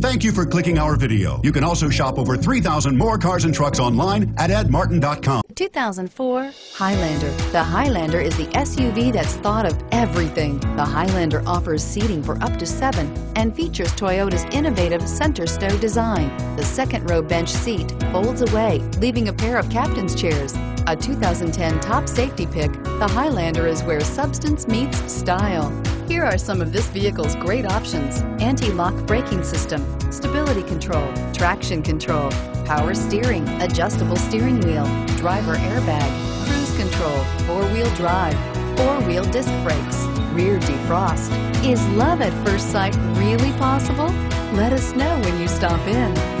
Thank you for clicking our video. You can also shop over 3,000 more cars and trucks online at edmartin.com. 2004 Highlander. The Highlander is the SUV that's thought of everything. The Highlander offers seating for up to 7 and features Toyota's innovative center stow design. The second row bench seat folds away, leaving a pair of captain's chairs. A 2010 top safety pick, the Highlander is where substance meets style. Here are some of this vehicle's great options: anti-lock braking system, stability control, traction control, power steering, adjustable steering wheel, driver airbag, cruise control, four-wheel drive, four-wheel disc brakes, rear defrost. Is love at first sight really possible? Let us know when you stop in.